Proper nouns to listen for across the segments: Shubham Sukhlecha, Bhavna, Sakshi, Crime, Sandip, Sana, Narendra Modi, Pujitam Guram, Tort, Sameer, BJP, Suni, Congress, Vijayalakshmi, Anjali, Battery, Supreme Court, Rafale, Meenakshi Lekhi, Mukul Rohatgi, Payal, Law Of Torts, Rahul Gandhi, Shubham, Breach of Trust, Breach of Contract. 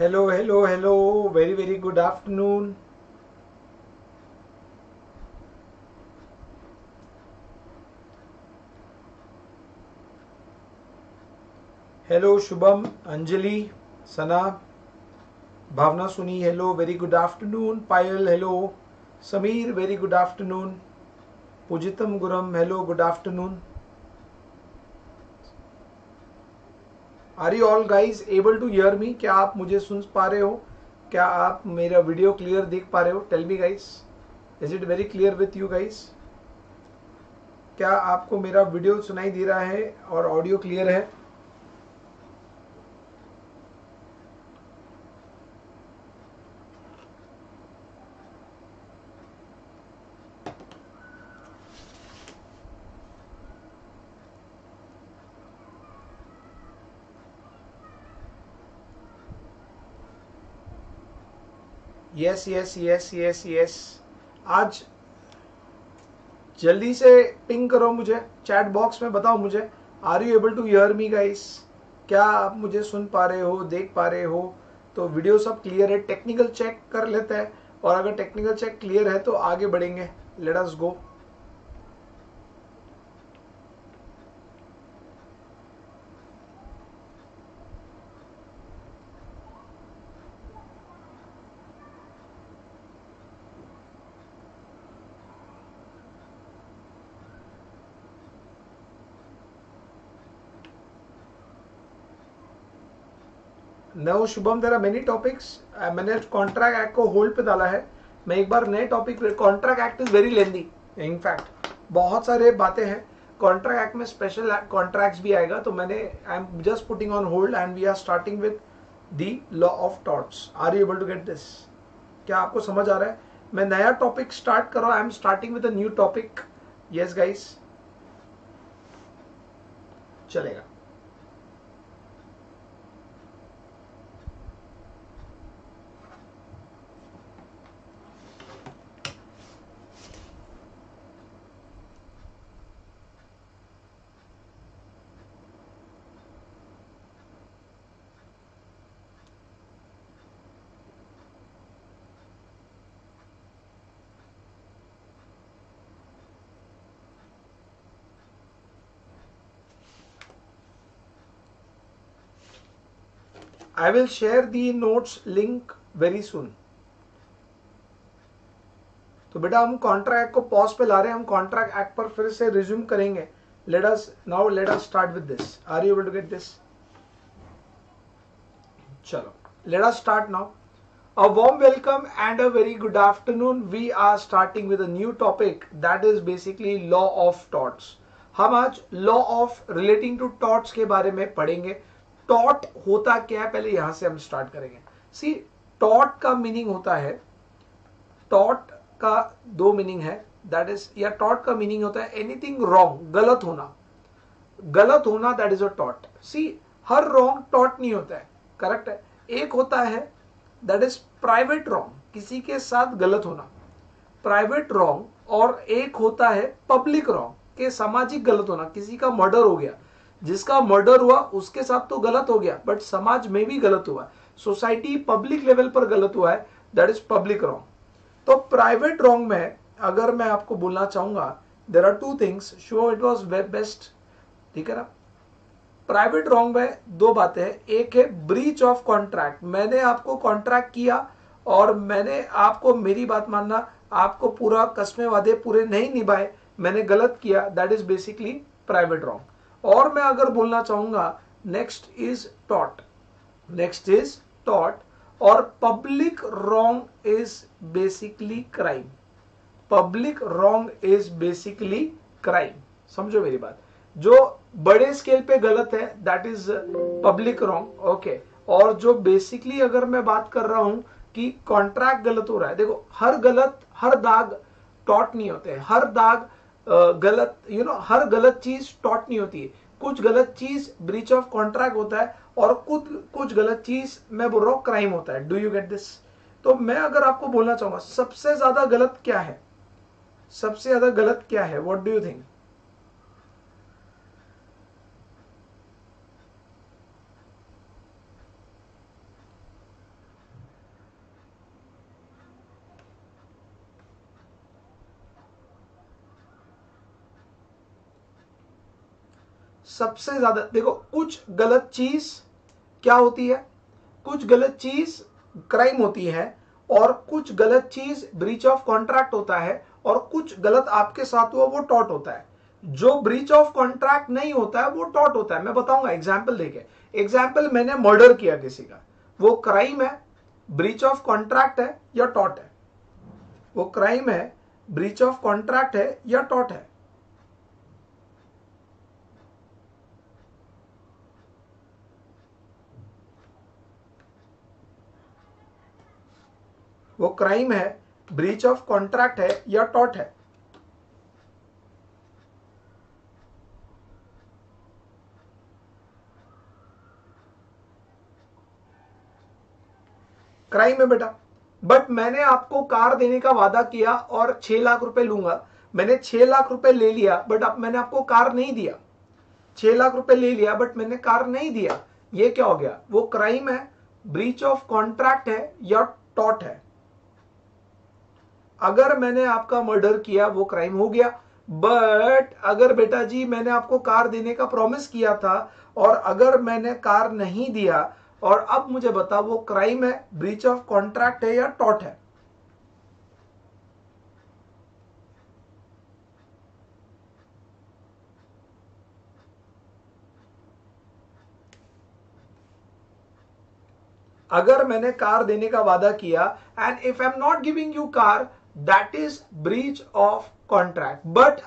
Hello, hello, hello. Very, very good afternoon. Hello, Shubham, Anjali, Sana, Bhavna, Suni. Hello, very good afternoon. Payal, hello. Sameer, very good afternoon. Pujitam Guram, hello, good afternoon. Are you all guys able to hear me? क्या आप मुझे सुन पा रहे हो? क्या आप मेरा video clear देख पा रहे हो? Tell me guys, is it very clear with you guys? क्या आपको मेरा वीडियो सुनाई दे रहा है और ऑडियो क्लियर है? Yes yes yes yes yes, आज जल्दी से पिंग करो मुझे, चैट बॉक्स में बताओ मुझे, are you able to hear me guys? क्या आप मुझे सुन पा रहे हो, देख पा रहे हो? तो वीडियो सब क्लियर है, टेक्निकल चेक कर लेते हैं और अगर टेक्निकल चेक क्लियर है तो आगे बढ़ेंगे. Let us go. No Shubham, there are many topics. मैंने कॉन्ट्रैक्ट एक्ट को होल्ड पे डाला है. मैं एक बार नए topic. Contract act is very lengthy, in fact बहुत सारे बातें हैं कॉन्ट्रैक्ट एक्ट में. स्पेशल कॉन्ट्रैक्ट्स भी आएगा, तो मैंने I am just putting on hold and we are starting with the law of torts. Are you able to get this? क्या आपको समझ आ रहा है? मैं नया टॉपिक स्टार्ट कर रहा हूँ. I am starting with a new topic. Yes guys, चलेगा. I will share the notes link very soon. तो बेटा हम कॉन्ट्रैक्ट को पॉज पे ला रहे हैं, हम कॉन्ट्रैक्ट एक्ट पर फिर से रिज्यूम करेंगे. Let us now, let us start with this. Are you able to get this? चलो, let us start now. A warm welcome and a very good afternoon. We are starting with a new topic that is basically law of torts. हम आज law of relating to torts के बारे में पढ़ेंगे. Tort होता क्या है, पहले यहां से हम स्टार्ट करेंगे. सी, टॉर्ट का मीनिंग होता है, टॉर्ट का दो मीनिंग है. दैट इज, या टॉर्ट का मीनिंग होता है एनीथिंग रॉन्ग, गलत होना. गलत होना that is a tort. See, हर रॉन्ग टॉर्ट नहीं होता है, करेक्ट है. एक होता है दैट इज प्राइवेट रॉन्ग, किसी के साथ गलत होना, प्राइवेट रॉन्ग. और एक होता है पब्लिक रॉन्ग, के सामाजिक गलत होना. किसी का मर्डर हो गया, जिसका मर्डर हुआ उसके साथ तो गलत हो गया, बट समाज में भी गलत हुआ, सोसाइटी पब्लिक लेवल पर गलत हुआ है, दैट इज पब्लिक रॉन्ग. तो प्राइवेट रॉन्ग में अगर मैं आपको बोलना चाहूंगा, there are two things. Show it was best, ठीक है ना. प्राइवेट रॉन्ग में दो बातें हैं. एक है ब्रीच ऑफ कॉन्ट्रैक्ट. मैंने आपको कॉन्ट्रैक्ट किया और मैंने आपको मेरी बात मानना, आपको पूरा कस्मे वादे पूरे नहीं निभाए, मैंने गलत किया, that is basically private wrong. और मैं अगर बोलना चाहूंगा, next is tort, next is tort. और public wrong is basically crime, public wrong is basically crime. समझो मेरी बात, जो बड़े स्केल पे गलत है that is public wrong, okay. और जो बेसिकली अगर मैं बात कर रहा हूं कि कॉन्ट्रैक्ट गलत हो रहा है, देखो हर गलत, हर दाग टॉर्ट नहीं होते हैं, हर दाग गलत, यू नो, हर गलत चीज टॉट नहीं होती है. कुछ गलत चीज ब्रीच ऑफ कॉन्ट्रैक्ट होता है और कुछ गलत चीज मैं बोल रहा हूँ क्राइम होता है. Do you get this? तो मैं अगर आपको बोलना चाहूंगा सबसे ज्यादा गलत क्या है, सबसे ज्यादा गलत क्या है, व्हाट डू यू थिंक? सबसे ज्यादा देखो, कुछ गलत चीज क्या होती है, कुछ गलत चीज क्राइम होती है और कुछ गलत चीज ब्रीच ऑफ कॉन्ट्रैक्ट होता है और कुछ गलत आपके साथ हुआ वो टॉर्ट होता है। जो ब्रीच ऑफ कॉन्ट्रैक्ट नहीं होता है वो टॉर्ट होता है। मैं बताऊंगा एग्जाम्पल देके। एग्जाम्पल, मैंने मर्डर किया किसी का, वो क्राइम है, ब्रीच ऑफ कॉन्ट्रैक्ट है या टॉर्ट है। वो क्राइम है, ब्रीच ऑफ कॉन्ट्रैक्ट है या टॉर्ट है। वो क्राइम है, ब्रीच ऑफ कॉन्ट्रैक्ट है या टॉर्ट है। क्राइम है बेटा, बट मैंने आपको कार देने का वादा किया और 6 लाख रुपए लूंगा, मैंने 6 लाख रुपए ले लिया बट अब मैंने आपको कार नहीं दिया। 6 लाख रुपए ले लिया बट मैंने कार नहीं दिया, ये क्या हो गया? वो क्राइम है, ब्रीच ऑफ कॉन्ट्रैक्ट है या टॉर्ट है। अगर मैंने आपका मर्डर किया वो क्राइम हो गया, बट अगर बेटा जी मैंने आपको कार देने का प्रॉमिस किया था और अगर मैंने कार नहीं दिया और अब मुझे बता, वो क्राइम है, ब्रीच ऑफ कॉन्ट्रैक्ट है या टॉर्ट है? अगर मैंने कार देने का वादा किया and if I am not giving you car, that is breach of contract. But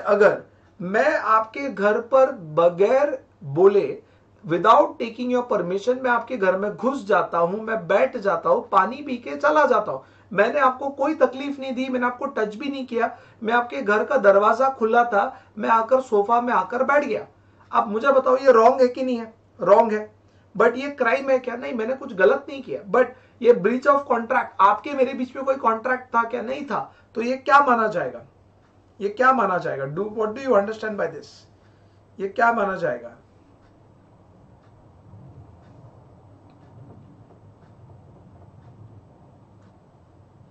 अगर मैं आपके घर पर बगैर बोले, विदाउट टेकिंग योर परमिशन, मैं आपके घर में घुस जाता हूं, मैं बैठ जाता हूं, पानी पी के चला जाता हूं, मैंने आपको कोई तकलीफ नहीं दी, मैंने आपको टच भी नहीं किया, मैं आपके घर का दरवाजा खुला था, मैं आकर सोफा में आकर बैठ गया, आप मुझे बताओ ये रॉन्ग है कि नहीं है? रॉन्ग है, बट ये क्राइम है क्या? नहीं, मैंने कुछ गलत नहीं किया, बट ये ब्रीच ऑफ कॉन्ट्रैक्ट, आपके मेरे बीच में कोई कॉन्ट्रैक्ट था क्या? नहीं था, तो ये क्या माना जाएगा? ये क्या माना जाएगा? What do you understand by this? ये क्या माना जाएगा?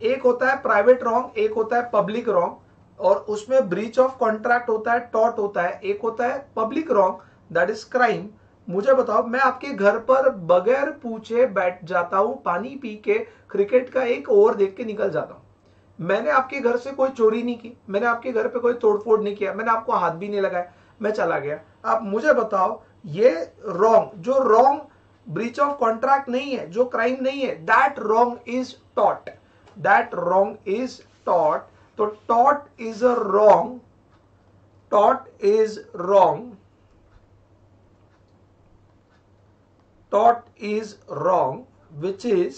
एक होता है प्राइवेट रॉन्ग, एक होता है पब्लिक रॉन्ग, और उसमें ब्रीच ऑफ कॉन्ट्रैक्ट होता है, टॉर्ट होता है। एक होता है public wrong, that is crime. मुझे बताओ, मैं आपके घर पर बगैर पूछे बैठ जाता हूं, पानी पी के, क्रिकेट का एक ओवर देख के निकल जाता हूं, मैंने आपके घर से कोई चोरी नहीं की, मैंने आपके घर पे कोई तोड़फोड़ नहीं किया, मैंने आपको हाथ भी नहीं लगाया, मैं चला गया। आप मुझे बताओ, ये रॉन्ग, जो रॉन्ग ब्रीच ऑफ कॉन्ट्रैक्ट नहीं है, जो क्राइम नहीं है, that wrong is tort. That wrong is tort. तो tort is a wrong, tort is wrong, tort is wrong, which is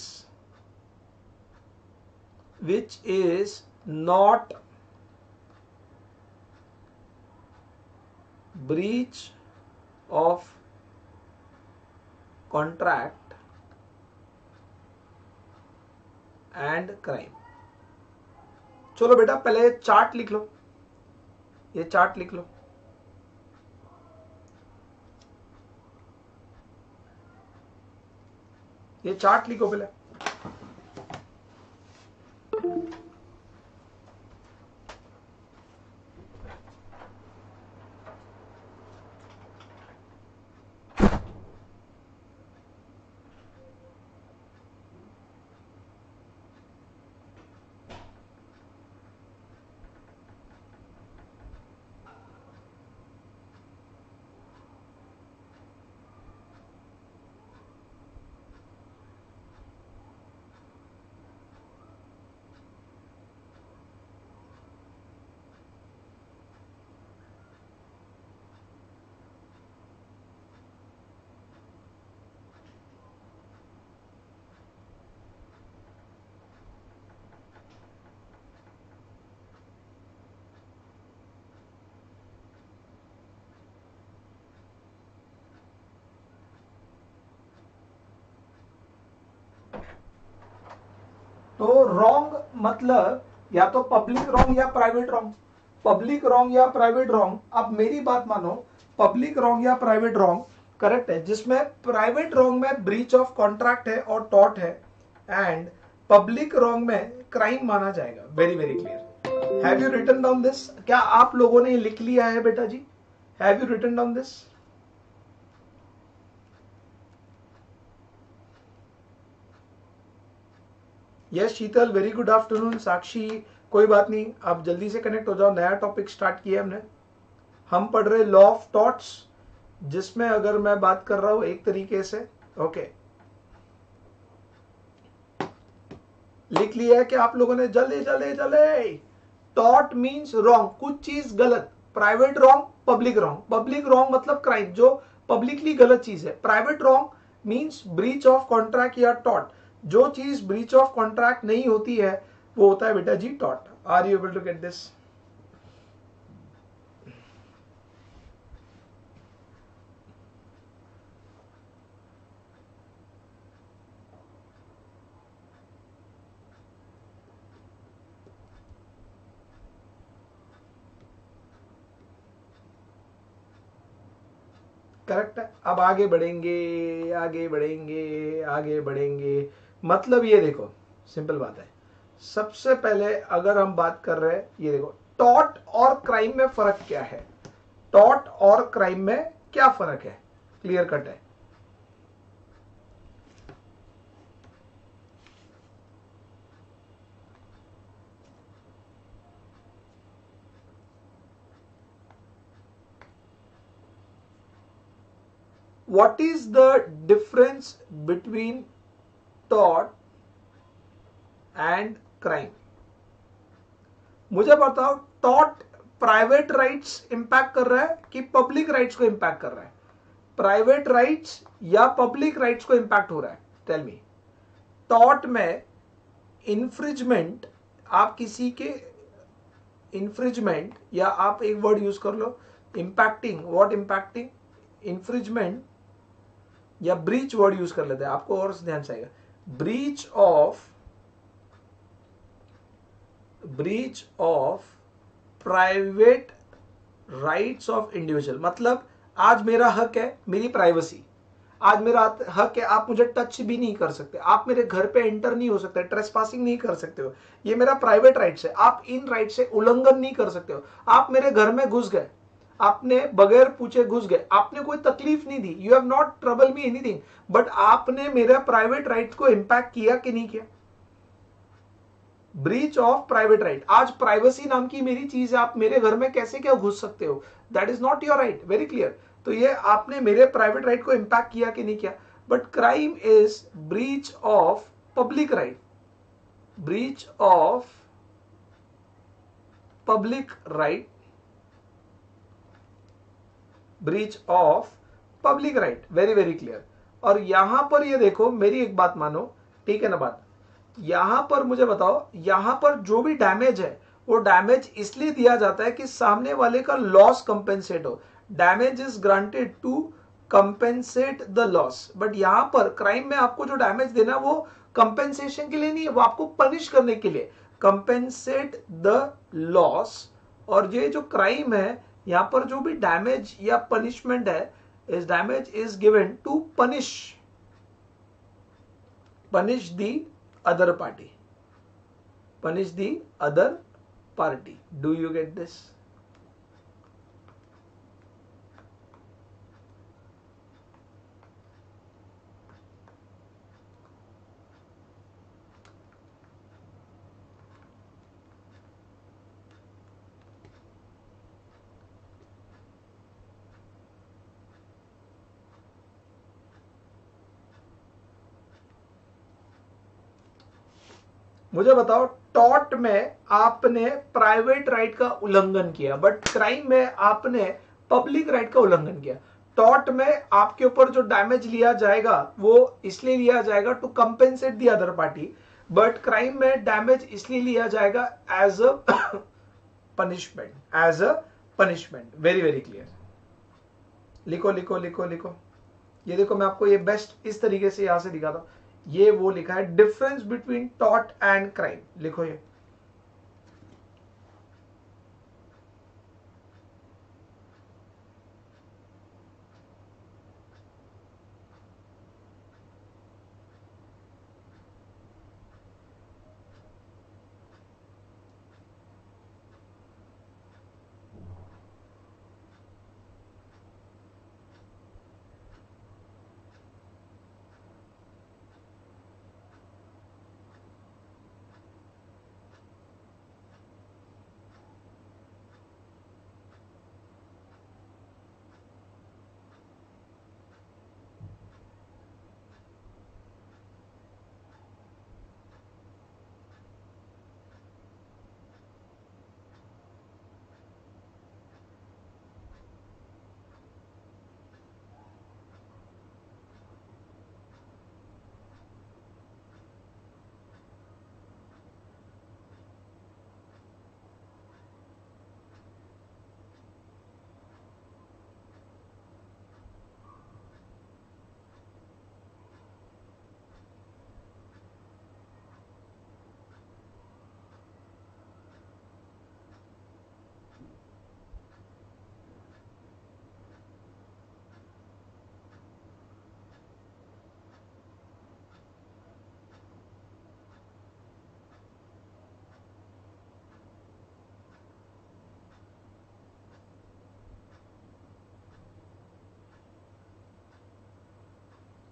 not breach of contract and crime। चलो बेटा, पहले chart लिख लो, ये चार्ट लिख लो। ये चार्ट लिखो पहले। तो रॉन्ग मतलब या तो पब्लिक रॉन्ग या प्राइवेट रॉन्ग, पब्लिक रॉन्ग या प्राइवेट रॉन्ग। अब मेरी बात मानो, पब्लिक रॉन्ग या प्राइवेट रॉन्ग करेक्ट है, जिसमें प्राइवेट रॉन्ग में ब्रीच ऑफ कॉन्ट्रैक्ट है और टॉर्ट है, एंड पब्लिक रॉन्ग में क्राइम माना जाएगा। Very very clear. Have you written down this? क्या आप लोगों ने लिख लिया है बेटा जी? Have you written down this? Yes Sheetal, very good afternoon साक्षी। कोई बात नहीं, आप जल्दी से कनेक्ट हो जाओ, नया टॉपिक स्टार्ट किया हमने। हम पढ़ रहे लॉ ऑफ टॉर्ट्स, जिसमें अगर मैं बात कर रहा हूं एक तरीके से, ओके, लिख लिया है कि आप लोगों ने जल्दी जल्दी जल्दी। टॉर्ट मींस रॉन्ग, कुछ चीज गलत, private wrong, public wrong. Public wrong मतलब क्राइम, जो पब्लिकली गलत चीज है। Private wrong means breach of contract या टॉर्ट, जो चीज ब्रीच ऑफ कॉन्ट्रैक्ट नहीं होती है वो होता है बेटा जी tort. Are you able to get this? Correct है। अब आगे बढ़ेंगे, आगे बढ़ेंगे, आगे बढ़ेंगे। मतलब ये देखो, सिंपल बात है। सबसे पहले अगर हम बात कर रहे हैं, ये देखो टॉर्ट और क्राइम में फर्क क्या है, टॉर्ट और क्राइम में क्या फर्क है, क्लियर कट है। What is the difference between tort and crime? मुझे बताओ, tort प्राइवेट राइट्स इंपैक्ट कर रहा है कि पब्लिक राइट्स को इंपैक्ट कर रहा है? प्राइवेट राइट्स या पब्लिक राइट्स को इंपैक्ट हो रहा है? Tell me. टॉर्ट में इंफ्रिजमेंट, आप किसी के इंफ्रिजमेंट, या आप एक वर्ड यूज कर लो, इंपैक्टिंग, व्हाट इंपैक्टिंग, इंफ्रिजमेंट या ब्रीच वर्ड यूज कर लेते हैं, आपको और ध्यान से आएगा। Breach of private rights of individual, मतलब आज मेरा हक है मेरी प्राइवेसी, आज मेरा हक है आप मुझे टच भी नहीं कर सकते, आप मेरे घर पे एंटर नहीं हो सकते, ट्रेसपासिंग नहीं कर सकते हो, ये मेरा प्राइवेट राइट्स है। आप इन राइट से उल्लंघन नहीं कर सकते हो। आप मेरे घर में घुस गए, आपने बगैर पूछे घुस गए, आपने कोई तकलीफ नहीं दी, you have not trouble me anything, but आपने मेरे प्राइवेट राइट को इंपैक्ट किया कि नहीं किया? Breach of private right. आज प्राइवेसी नाम की मेरी चीज है, आप मेरे घर में कैसे क्या घुस सकते हो? That is not your right, very clear. तो ये आपने मेरे प्राइवेट राइट को इंपैक्ट किया कि नहीं किया। But crime is breach of public right, breach of public right, breach of public right, very very clear. और यहां पर ये देखो, मेरी एक बात मानो, ठीक है ना बात। यहां पर मुझे बताओ, यहां पर जो भी डैमेज है वो डैमेज इसलिए दिया जाता है कि सामने वाले का लॉस कंपेंसेट हो। Damage is granted to compensate the loss. But यहां पर क्राइम में आपको जो डैमेज देना है वो कंपेंसेशन के लिए नहीं है, वो आपको पनिश करने के लिए, कंपेंसेट द लॉस। और ये जो क्राइम है, यहां पर जो भी डैमेज या पनिशमेंट है, इस damage is given to punish the other party, punish the other party. Do you get this? मुझे बताओ, टॉर्ट में आपने प्राइवेट राइट का उल्लंघन किया, बट क्राइम में आपने पब्लिक राइट का उल्लंघन किया। टॉर्ट में आपके ऊपर जो डैमेज लिया जाएगा वो इसलिए लिया जाएगा to compensate the other party, but crime में डैमेज इसलिए लिया जाएगा as a punishment, as a punishment. Very very clear. लिखो लिखो लिखो लिखो। ये देखो, मैं आपको ये बेस्ट इस तरीके से यहां से दिखाता हूं। ये वो लिखा है, difference between tort and crime. लिखो ये,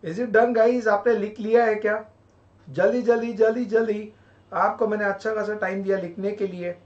इज इट डन गाइज? आपने लिख लिया है क्या? जल्दी जल्दी जल्दी जल्दी, आपको मैंने अच्छा खासा टाइम दिया लिखने के लिए।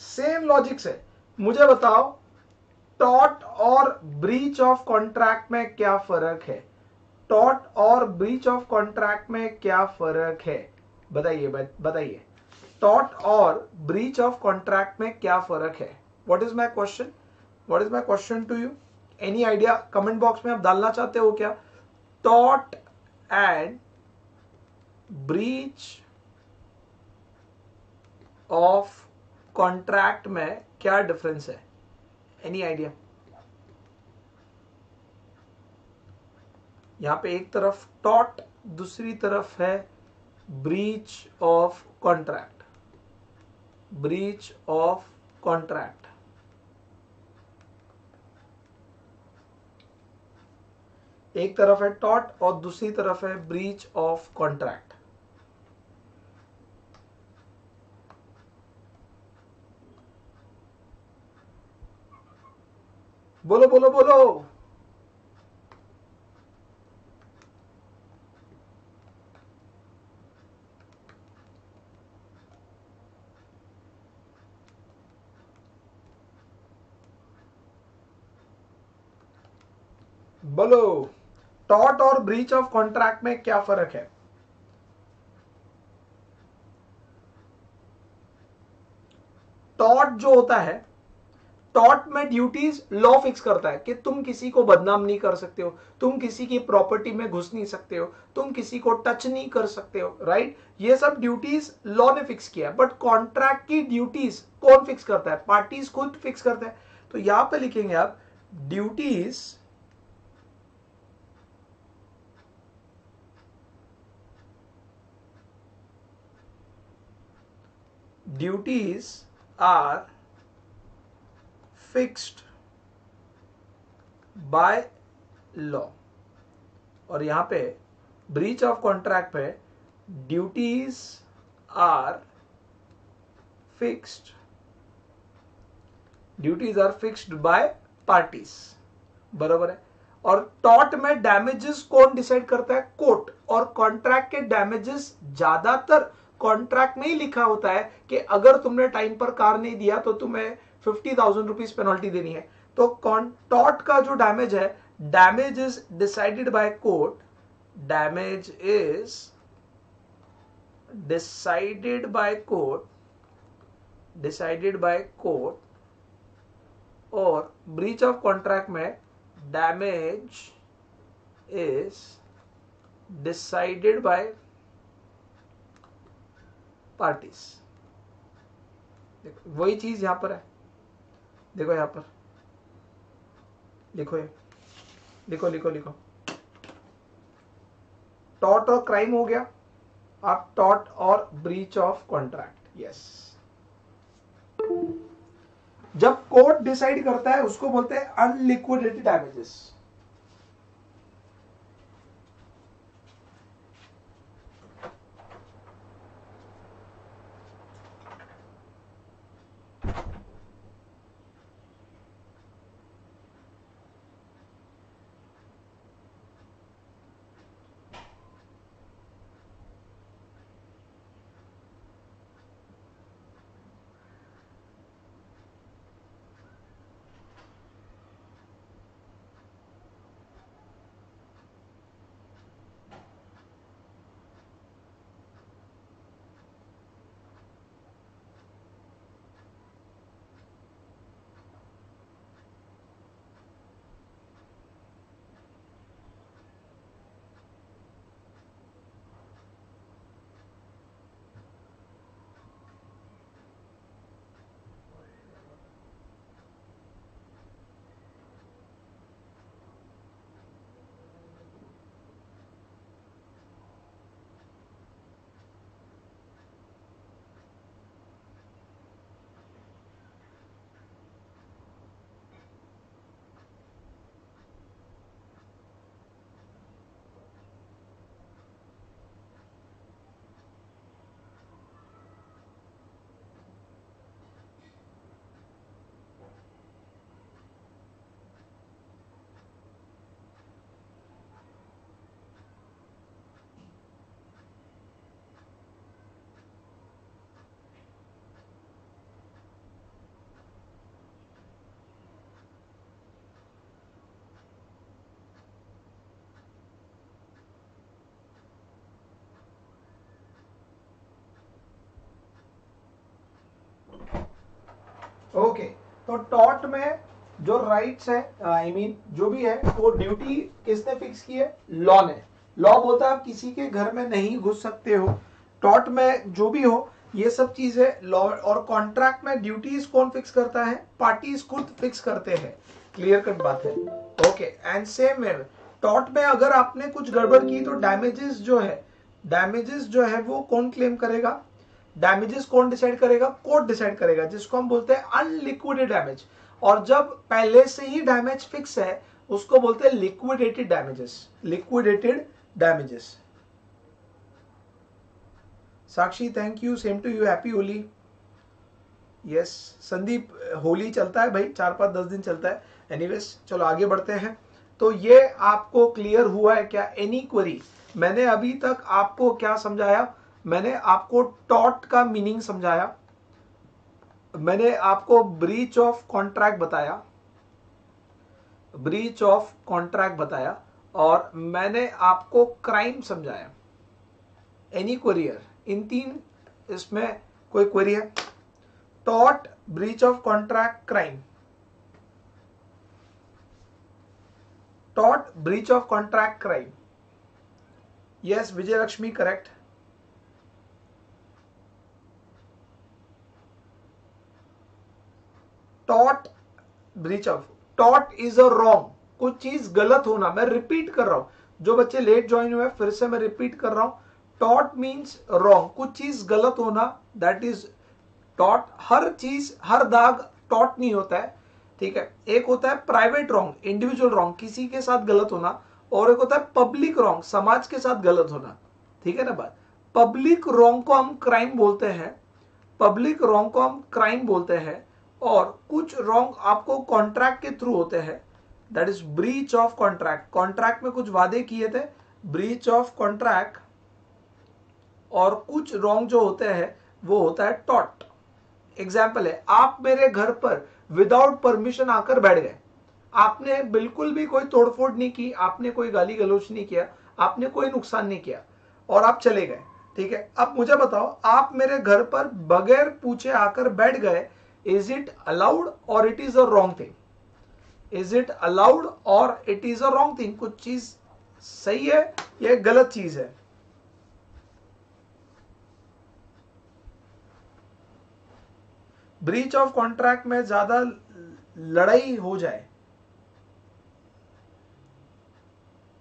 सेम लॉजिक से मुझे बताओ, टॉर्ट और ब्रीच ऑफ कॉन्ट्रैक्ट में क्या फर्क है? टॉर्ट और ब्रीच ऑफ कॉन्ट्रैक्ट में क्या फर्क है? बताइए बताइए, टॉर्ट और ब्रीच ऑफ कॉन्ट्रैक्ट में क्या फर्क है? What is my question? What is my question to you? Any idea comment box में आप डालना चाहते हो क्या? Tort and breach of contract में क्या डिफरेंस है? Any idea? यहां पे एक तरफ टॉर्ट, दूसरी तरफ है breach of contract. Breach of contract, एक तरफ है टॉर्ट और दूसरी तरफ है ब्रीच ऑफ कॉन्ट्रैक्ट। बोलो बोलो बोलो, बोलो टॉर्ट और ब्रीच ऑफ कॉन्ट्रैक्ट में क्या फर्क है? टॉर्ट जो होता है, टॉर्ट में ड्यूटीज लॉ फिक्स करता है कि तुम किसी को बदनाम नहीं कर सकते हो, तुम किसी की प्रॉपर्टी में घुस नहीं सकते हो, तुम किसी को टच नहीं कर सकते हो, राइट? ये सब ड्यूटीज लॉ ने फिक्स किया है। बट कॉन्ट्रैक्ट की ड्यूटीज कौन फिक्स करता है? पार्टीज खुद फिक्स करता है। तो यहां पे लिखेंगे आप, duties are fixed by law। और यहां पे breach of contract पे duties are fixed, by parties, बराबर है। और tort में damages कौन डिसाइड करता है? कोर्ट। और contract के damages ज्यादातर contract में ही लिखा होता है कि अगर तुमने टाइम पर कार नहीं दिया तो तुम्हें 50,000 रुपीज पेनल्टी देनी है। तो टॉर्ट का जो डैमेज है, damage is decided by court. Damage is decided by court, और ब्रीच ऑफ कॉन्ट्रैक्ट में damage is decided by parties. वही चीज यहां पर है, देखो यहाँ पर लिखो, ये लिखो लिखो लिखो। टॉर्ट और क्राइम हो गया, आप टॉर्ट और ब्रीच ऑफ कॉन्ट्रैक्ट। यस, जब कोर्ट डिसाइड करता है उसको बोलते हैं अनलिक्विडेटेड डैमेजेस। ओके, तो टॉर्ट में जो राइट्स है जो भी है वो ड्यूटी किसने फिक्स की है? लॉ ने। लॉ बोलता है आप किसी के घर में नहीं घुस सकते हो। टॉर्ट में जो भी हो ये सब चीजें लॉ, और कॉन्ट्रैक्ट में ड्यूटीज कौन फिक्स करता है? पार्टीज खुद फिक्स करते हैं। क्लियर कट बात है। Okay, and same where tort में अगर आपने कुछ गड़बड़ की तो डैमेजेस जो है वो कौन क्लेम करेगा? डैमेजेस कौन डिसाइड करेगा? कोर्ट डिसाइड करेगा, जिसको हम बोलते हैं अनलिक्विडेड डैमेज। और जब पहले से ही डैमेज फिक्स है उसको बोलते हैं liquidated damages. Sakshi thank you, same to you, happy Holi. Yes Sandeep, Holi चलता है भाई, 4-5-10 दिन चलता है। एनीवेज चलो आगे बढ़ते हैं। तो ये आपको क्लियर हुआ है क्या? Any query? मैंने अभी तक आपको क्या समझाया? मैंने आपको टॉर्ट का मीनिंग समझाया, मैंने आपको ब्रीच ऑफ कॉन्ट्रैक्ट बताया, और मैंने आपको क्राइम समझाया। एनी क्वेरियर? इन तीन इसमें कोई क्वेरी है? Tort, breach of contract, crime. Tort, breach of contract, crime. Yes Vijayalakshmi correct. Tort, breach of, tort is a wrong, कुछ चीज गलत होना। मैं रिपीट कर रहा हूं, जो बच्चे लेट ज्वाइन हुए फिर से मैं रिपीट कर रहा हूं। टॉर्ट मीन्स रॉन्ग, कुछ चीज गलत होना, दैट इज टॉर्ट। हर चीज, हर दाग टॉर्ट नहीं होता है, ठीक है। एक होता है प्राइवेट रॉन्ग, इंडिविजुअल रॉन्ग, किसी के साथ गलत होना, और एक होता है पब्लिक रॉन्ग, समाज के साथ गलत होना, ठीक है ना बात। पब्लिक रॉन्ग को हम क्राइम बोलते हैं, और कुछ रॉन्ग आपको कॉन्ट्रैक्ट के थ्रू होते हैं, that is breach of contract. Contract में कुछ वादे किए थे, ब्रीच ऑफ कॉन्ट्रैक्ट, और कुछ रॉन्ग जो होते हैं वो होता है टॉर्ट। एग्जाम्पल है, आप मेरे घर पर विदाउट परमिशन आकर बैठ गए, आपने बिल्कुल भी कोई तोड़फोड़ नहीं की, आपने कोई गाली गलौज नहीं किया, आपने कोई नुकसान नहीं किया, और आप चले गए, ठीक है। अब मुझे बताओ, आप मेरे घर पर बगैर पूछे आकर बैठ गए, इज इट अलाउड और it is a wrong thing? Is it allowed और it is a wrong thing? कुछ चीज सही है या गलत चीज है? ब्रीच ऑफ कॉन्ट्रैक्ट में ज्यादा लड़ाई हो जाए,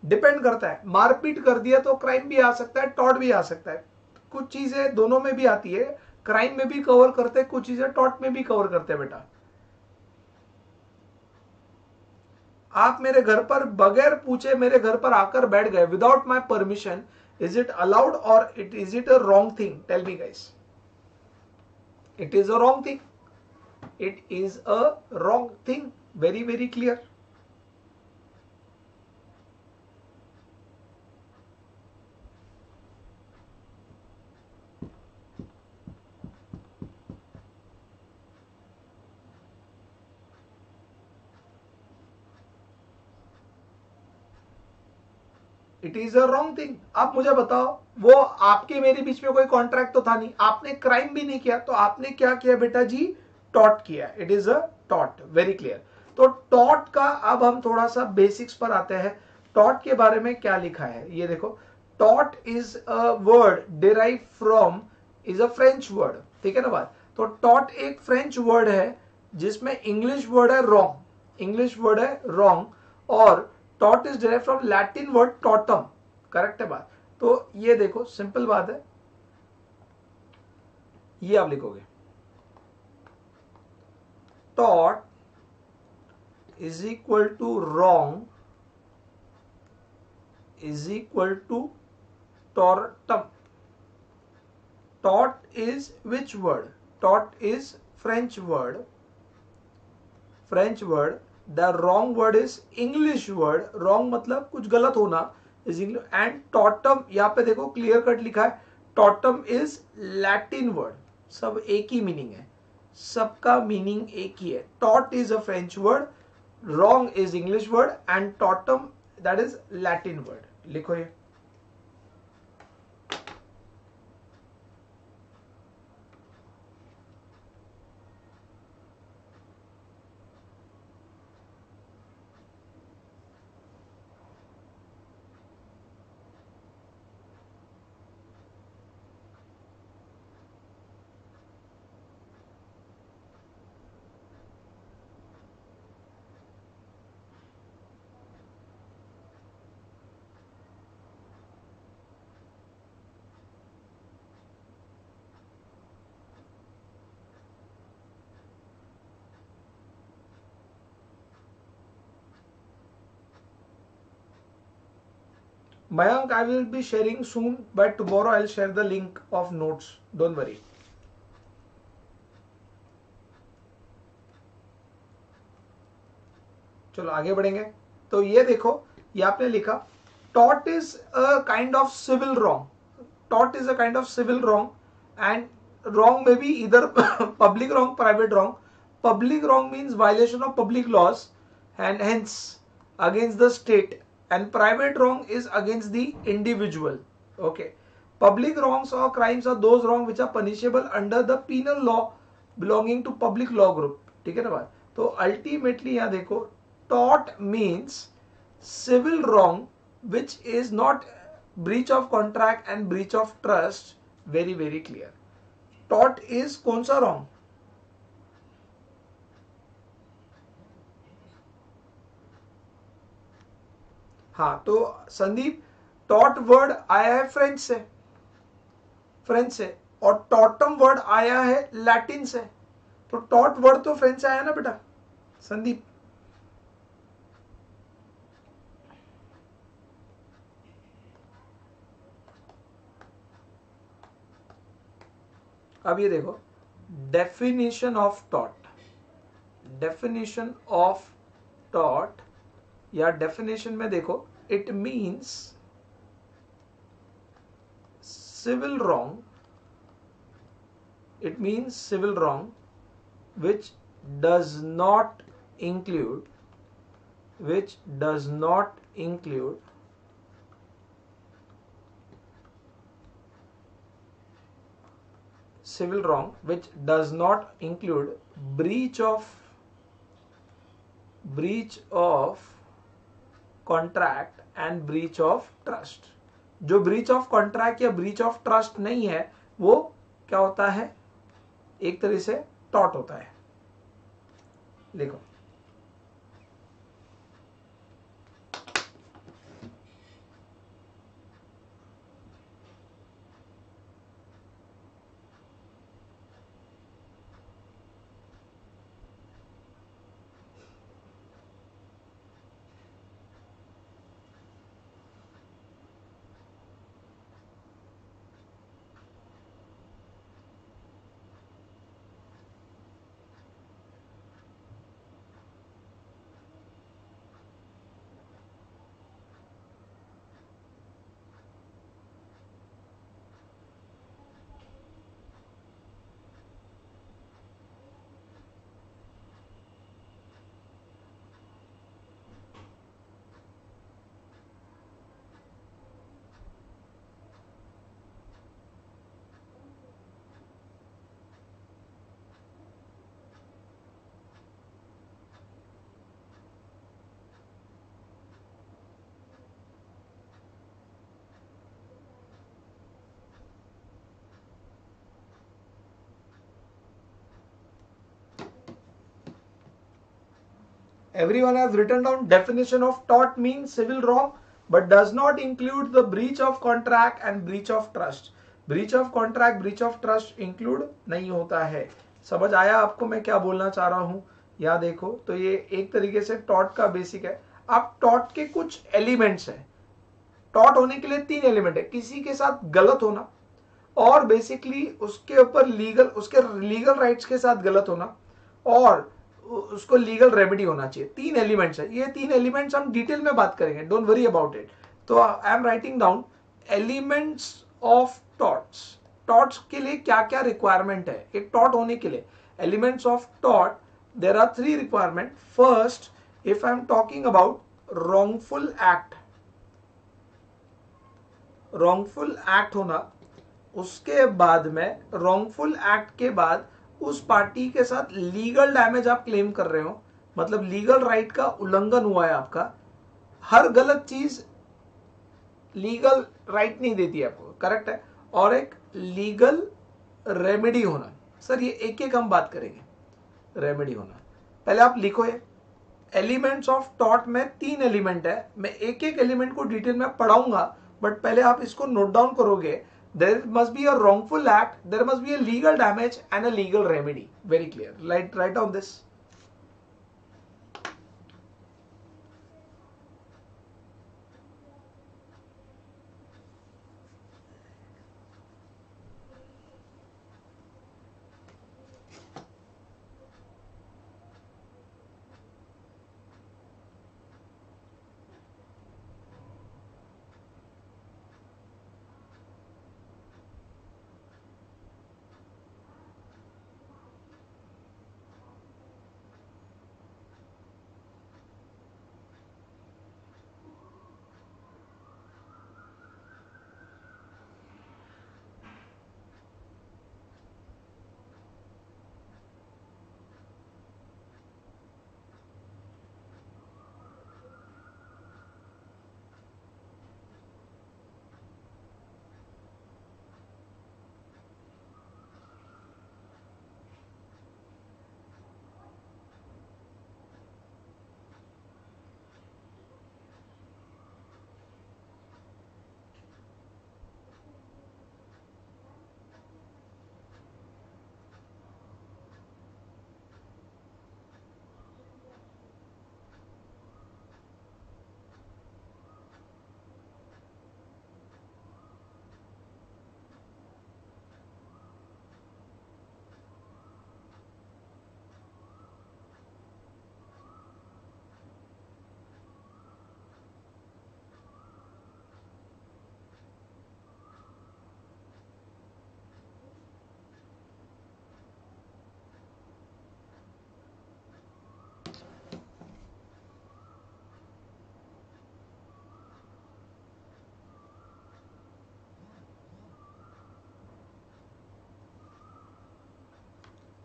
डिपेंड करता है, मारपीट कर दिया तो क्राइम भी आ सकता है, टॉर्ट भी आ सकता है। कुछ चीजें दोनों में भी आती है, क्राइम में भी कवर करते, कुछ चीजें टॉर्ट में भी कवर करते हैं। बेटा आप मेरे घर पर बगैर पूछे मेरे घर पर आकर बैठ गए without my permission, is it allowed और it is it a wrong thing? Tell me guys. It is a wrong thing. It is a wrong thing. Very, very clear. It is a wrong thing. आप मुझे बताओ, वो आपके मेरे बीच में कोई contract तो था नहीं, आपने क्राइम भी नहीं किया, तो आपने क्या किया बेटा जी? टॉर्ट किया। It is a tort. Very clear. तो टॉर्ट का अब हम थोड़ा सा बेसिक्स पर आते हैं। टॉर्ट के बारे में क्या लिखा है ये देखो। Tort is a word derive from, is a French word, ठीक है ना बात। तो टॉर्ट एक फ्रेंच वर्ड है जिसमें इंग्लिश वर्ड है रॉन्ग, और tort is derive from Latin word tortum, correct है बात। तो ये देखो सिंपल बात है, ये आप लिखोगे tort is equal to wrong is equal to tortum. Tort is which word? Tort is French word, The wrong word is English word. Wrong मतलब कुछ गलत होना is English, and totem यहाँ पे देखो clear cut लिखा है, totem is Latin word. सब एक ही meaning है, सबका meaning एक ही है। Tort is a French word, wrong is English word, and totem that is Latin word. लिखो ये। Mayank, I will be sharing soon, but tomorrow I'll share the link of notes. Don't worry. चलो आगे बढ़ेंगे. तो ये देखो, ये आपने लिखा tort is a kind of civil wrong. Tort is a kind of civil wrong and wrong में भी इधर public wrong, private wrong. Public wrong means violation of public laws and hence against the state, and private wrong is against the individual. Okay, public wrongs or crimes are those wrongs which are punishable under the penal law belonging to public law group. ठीक है ना भाई. तो ultimately यहाँ देखो tort means civil wrong which is not breach of contract and breach of trust. Very very clear. Tort is कौन सा wrong? हाँ, तो संदीप टॉट वर्ड आया है फ्रेंच से, फ्रेंच से, और टॉटम वर्ड आया है लैटिन से. तो टॉट वर्ड तो फ्रेंच से आया ना बेटा संदीप. अब ये देखो डेफिनेशन ऑफ टॉट. डेफिनेशन ऑफ टॉट या डेफिनेशन में देखो it means civil wrong. It means civil wrong which does not include civil wrong which does not include breach of contract and breach of trust. जो ब्रीच ऑफ कॉन्ट्रैक्ट या breach of trust नहीं है वो क्या होता है, एक तरह से टॉट होता है. देखो everyone has written down definition of tort means civil wrong but does not include the breach of contract and breach of trust. breach of contract, breach of trust include नहीं होता है. समझ आया आपको मैं क्या बोलना चाह रहा हूँ? यहाँ देखो तो ये एक तरीके से tort का बेसिक है. आप tort के कुछ एलिमेंट्स हैं. tort होने के लिए तीन एलिमेंट है, किसी के साथ गलत होना और बेसिकली उसके ऊपर लीगल, उसके लीगल राइट्स के साथ गलत होना और उसको लीगल रेमेडी होना चाहिए. तीन एलिमेंट्स है. ये तीन एलिमेंट्स हम डिटेल में बात करेंगे, डोंट वरी अबाउट इट. तो I am writing down elements of torts. Torts के लिए क्या क्या रिक्वायरमेंट है एक टॉर्ट होने के लिए? Elements of tort there are three requirement. First, if I am talking about wrongful act, wrongful act होना, उसके बाद में रॉन्गफुल एक्ट के बाद उस पार्टी के साथ लीगल डैमेज आप क्लेम कर रहे हो, मतलब लीगल राइट का उल्लंघन हुआ है आपका. हर गलत चीज लीगल राइट नहीं देती आपको, करेक्ट है. और एक लीगल रेमेडी होना. सर ये एक एक हम बात करेंगे. रेमेडी होना पहले आप लिखो. ये एलिमेंट्स ऑफ टॉर्ट में तीन एलिमेंट है. मैं एक एक एलिमेंट को डिटेल में पढ़ाऊंगा बट पहले आप इसको नोट डाउन करोगे. There must be a wrongful act, there must be a legal damage and a legal remedy. Very clear. Write down this.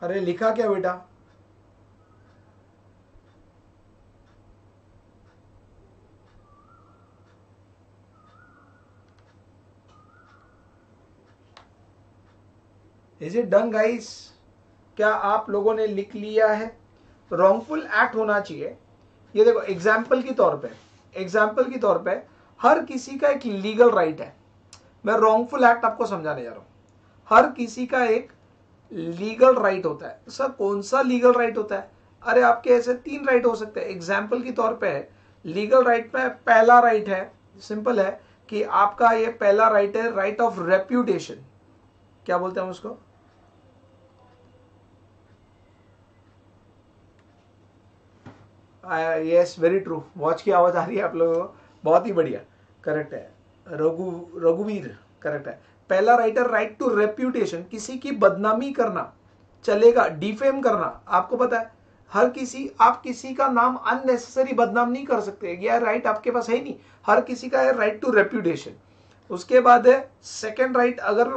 अरे लिखा क्या बेटा? Is it done guys? क्या आप लोगों ने लिख लिया है? रॉन्गफुल एक्ट होना चाहिए। ये देखो एग्जाम्पल के तौर पे, एग्जाम्पल के तौर पे हर किसी का एक लीगल राइट है। मैं रॉन्गफुल एक्ट आपको समझाने जा रहा हूँ। हर किसी का एक लीगल राइट होता है। सर कौन सा लीगल राइट होता है? अरे आपके ऐसे 3 राइट हो सकते हैं। एग्जाम्पल के तौर पे लीगल राइट में पहला राइट है, सिंपल है कि आपका ये पहला राइट है राइट ऑफ रेप्यूटेशन। क्या बोलते हैं उसको? Yes, very true. वॉच की आवाज आ रही है आप लोगों को? बहुत ही बढ़िया, करेक्ट है रघुवीर, करेक्ट है। पहला राइटर राइट टू रेप्यूटेशन, किसी की बदनामी करना चलेगा, डिफेम करना। आपको पता है हर किसी, आप किसी का नाम अननेसेसरी बदनाम नहीं कर सकते, यह राइट आपके पास है ही नहीं। हर किसी का है राइट टू रेप्यूटेशन। उसके बाद है सेकेंड राइट, अगर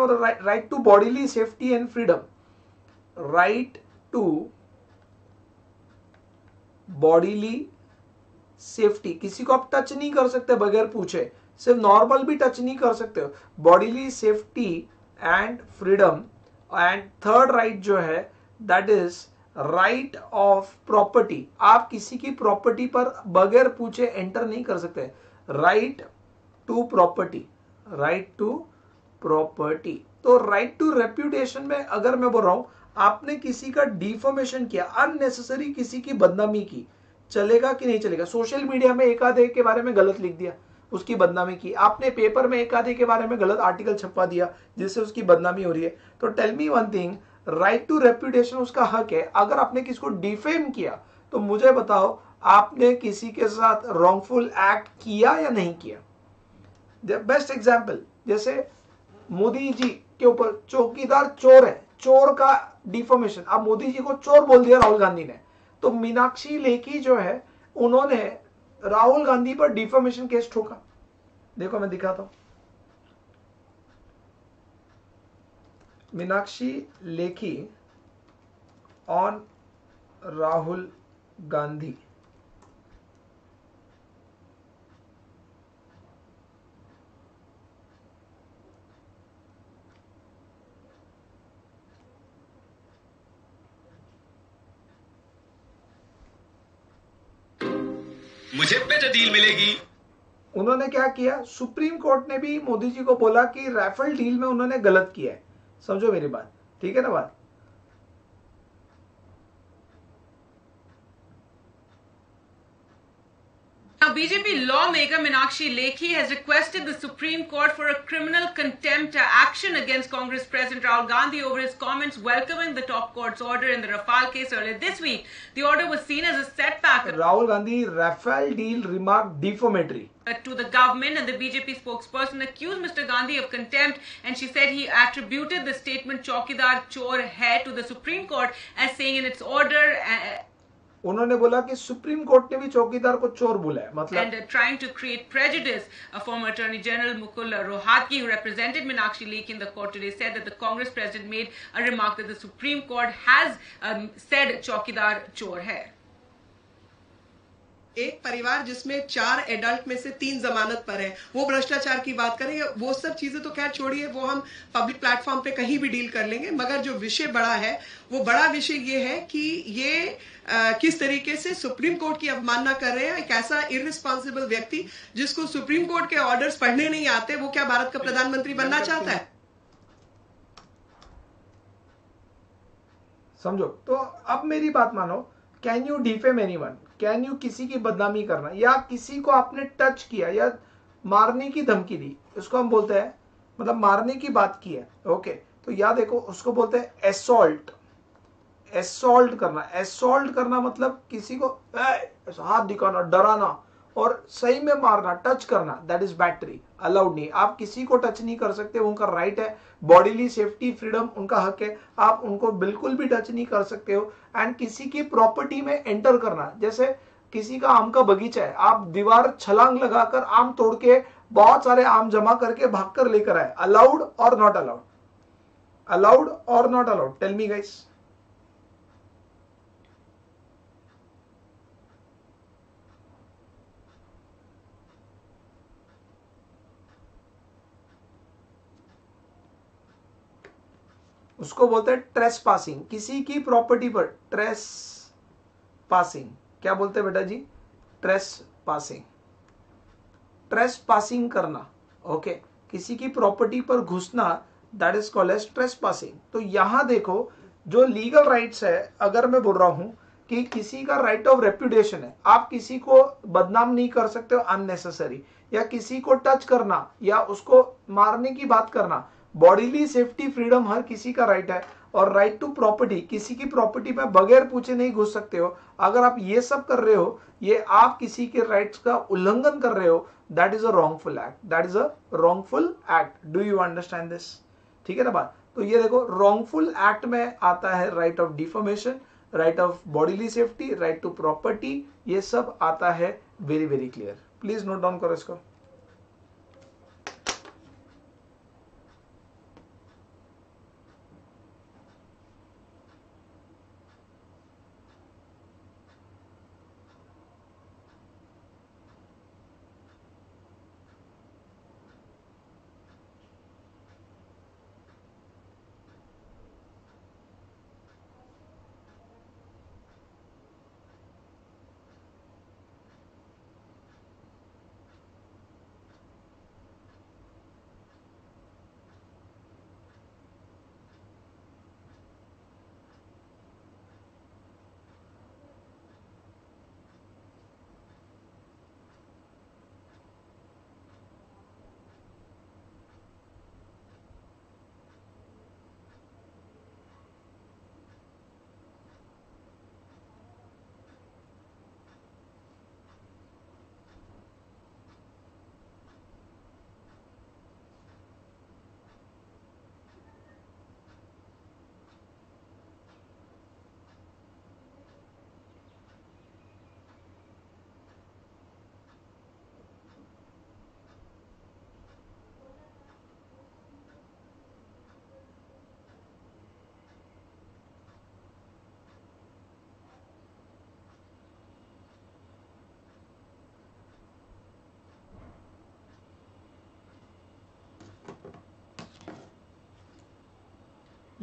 right to bodily safety and freedom, right to bodily safety. किसी को आप टच नहीं कर सकते बगैर पूछे, सिर्फ नॉर्मल भी टच नहीं कर सकते हो, bodily safety and freedom. And third right जो है that is right of property, आप किसी की प्रॉपर्टी पर बगैर पूछे एंटर नहीं कर सकते। Right to property, right to property. तो राइट टू रेप्यूटेशन में अगर मैं बोल रहा हूं आपने किसी का डिफॉर्मेशन किया, अननेसेसरी किसी की बदनामी की, चलेगा कि नहीं चलेगा? सोशल मीडिया में एक आधे के बारे में गलत लिख दिया, उसकी बदनामी की आपने, पेपर में एक आधे के बारे में गलत आर्टिकल छपवा दिया जिससे उसकी बदनामी हो रही है। तो tell me one thing, right to reputation उसका हक है। अगर आपने किसी को डिफेम किया तो मुझे बताओ आपने किसी के साथ रॉन्गफुल एक्ट किया या नहीं किया? बेस्ट एग्जाम्पल जैसे मोदी जी के ऊपर चौकीदार चोर है, चोर का डिफॉर्मेशन। अब मोदी जी को चोर बोल दिया राहुल गांधी ने, तो मीनाक्षी लेखी जो है उन्होंने राहुल गांधी पर डिफॉर्मेशन केस ठोका। देखो मैं दिखाता हूं, मीनाक्षी लेखी ऑन राहुल गांधी। मुझे बेटर डील मिलेगी। उन्होंने क्या किया, सुप्रीम कोर्ट ने भी मोदी जी को बोला कि राफेल डील में उन्होंने गलत किया है। समझो मेरी बात, ठीक है ना बात? BJP lawmaker Meenakshi Lekhi has requested the Supreme Court for a criminal contempt action against Congress President Rahul Gandhi over his comments welcoming the top court's order in the Rafale case earlier this week. The order was seen as a setback. Rahul Gandhi Rafale deal remark defamatory to the government, and the BJP spokesperson accused Mr. Gandhi of contempt, and she said he attributed the statement "Chaukidar Chor hai" to the Supreme Court as saying in its order. उन्होंने बोला कि supreme court ने भी चौकीदार को चोर बोला है, मतलब। And trying to create prejudice, former Attorney General Mukul Rohatgi, who represented Meenakshi Lekhi in the court today, said that the Congress president made a remark that the Supreme Court has said चौकीदार चोर है। एक परिवार जिसमें 4 adult में से 3 जमानत पर है, वो भ्रष्टाचार की बात करेंगे, वो सब चीजें तो खैर छोड़िए, वो हम पब्लिक प्लेटफॉर्म पे कहीं भी डील कर लेंगे। मगर जो विषय बड़ा है, वो बड़ा विषय ये है कि ये किस तरीके से सुप्रीम कोर्ट की अवमानना कर रहे हैं। एक ऐसा इररिस्पॉन्सिबल व्यक्ति जिसको सुप्रीम कोर्ट के ऑर्डर्स पढ़ने नहीं आते, वो क्या भारत का प्रधानमंत्री बनना चाहता है? समझो। तो अब मेरी बात मानो, can you defame anyone? Can you किसी की बदनामी करना या किसी को आपने टच किया या मारने की धमकी दी, उसको हम बोलते हैं, मतलब मारने की बात की है, ओके। तो या देखो उसको बोलते हैं असॉल्ट। असॉल्ट करना, असॉल्ट करना मतलब किसी को हाथ दिखाना, डराना और सही में मारना, टच करना, दैट इज बैटरी। अलाउड नहीं, आप किसी को टच नहीं कर सकते, उनका राइट है। बॉडीली सेफ्टी फ्रीडम उनका हक है, आप उनको बिल्कुल भी टच नहीं कर सकते हो। एंड किसी की प्रॉपर्टी में एंटर करना, जैसे किसी का आम का बगीचा है, आप दीवार छलांग लगाकर आम तोड़ के बहुत सारे आम जमा करके भाग कर लेकर आए, अलाउड और नॉट अलाउड? अलाउड और not allowed? Tell me guys. उसको बोलते हैं ट्रेस पासिंग, किसी की प्रॉपर्टी पर ट्रेस पासिंग। क्या बोलते हैं बेटा जी? ट्रेस पासिंग, ट्रेस पासिंग करना, ओके, किसी की प्रॉपर्टी पर घुसना, that is called as trespassing. तो यहां देखो जो लीगल राइट्स है, अगर मैं बोल रहा हूं कि किसी का राइट ऑफ रेप्यूटेशन है, आप किसी को बदनाम नहीं कर सकते हो अननेसेसरी, या किसी को टच करना या उसको मारने की बात करना। बॉडीली सेफ्टी फ्रीडम हर किसी का राइट है, और राइट टू प्रॉपर्टी, किसी की प्रॉपर्टी में बगैर पूछे नहीं घुस सकते हो। अगर आप ये सब कर रहे हो, ये आप किसी के राइट्स का उल्लंघन कर रहे हो, that is a wrongful act, that is a wrongful act. Do you understand this? ठीक है ना बात? तो ये देखो रॉन्गफुल एक्ट में आता है right of deformation, right of bodily safety, right to property, ये सब आता है। Very very clear, please note down करो इसको।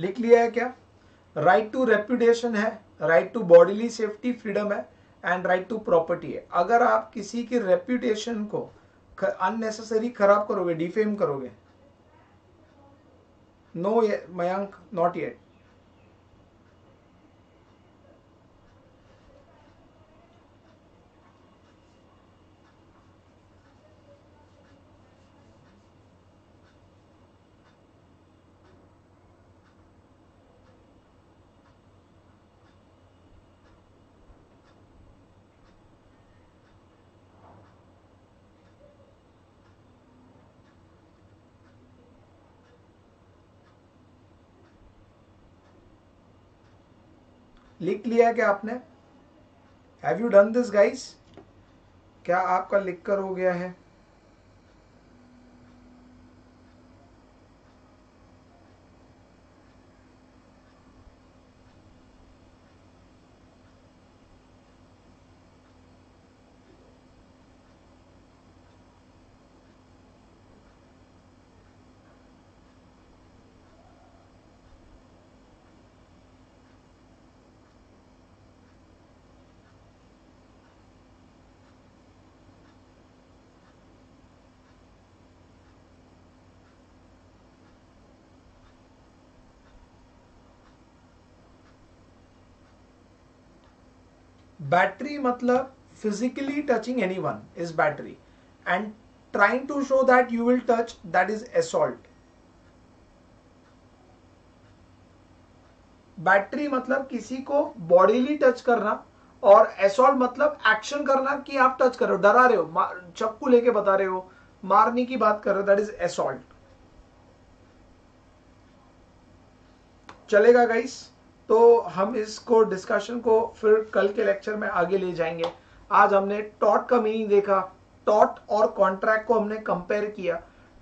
लिख लिया है क्या? राइट टू रेप्यूटेशन है, right to bodily safety freedom है, एंड राइट टू प्रॉपर्टी है। अगर आप किसी की रेप्यूटेशन को अननेसेसरी खराब करोगे, डिफेम करोगे, नो मयंक, नॉट येट, लिख लिया क्या आपने? Have you done this guys? क्या आपका लिख कर हो गया है? बैटरी मतलब physically touching any one is battery, and trying to show that you will touch, that is assault. Battery मतलब किसी को बॉडीली टच करना, और असॉल्ट मतलब एक्शन करना कि आप टच करो, डरा रहे हो, चक्कू लेके बता रहे हो, मारने की बात कर रहे हो, दैट इज असॉल्ट। चलेगा गाइस? तो हम इसको डिस्कशन को फिर कल के लेक्चर में आगे ले जाएंगे। आज हमने टॉर्ट का मीनिंग देखा, टॉर्ट और कॉन्ट्रैक्ट को हमने कंपेयर किया,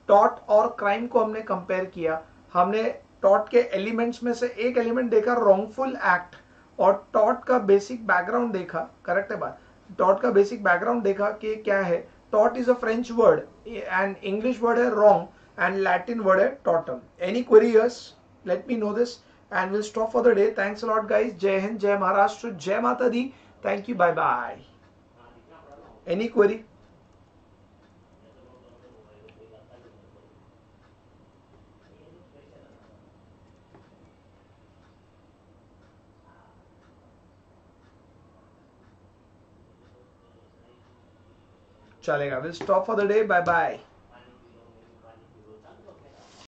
टॉर्ट और क्राइम को हमने कंपेयर किया, हमने टॉर्ट के एलिमेंट्स में से एक एलिमेंट देखा रॉन्गफुल एक्ट, और टॉर्ट का बेसिक बैकग्राउंड देखा। करेक्ट है बात? टॉर्ट का बेसिक बैकग्राउंड देखा कि क्या है। Tort is a French word and English word है रॉन्ग, एंड लैटिन वर्ड है tortum. Any queries? let me know this and we'll stop for the day. Thanks a lot guys. Jai Hind, Jai Maharashtra, Jai Mata Di. Thank you. Bye bye. Any query? चलेगा. We'll stop for the day. Bye bye.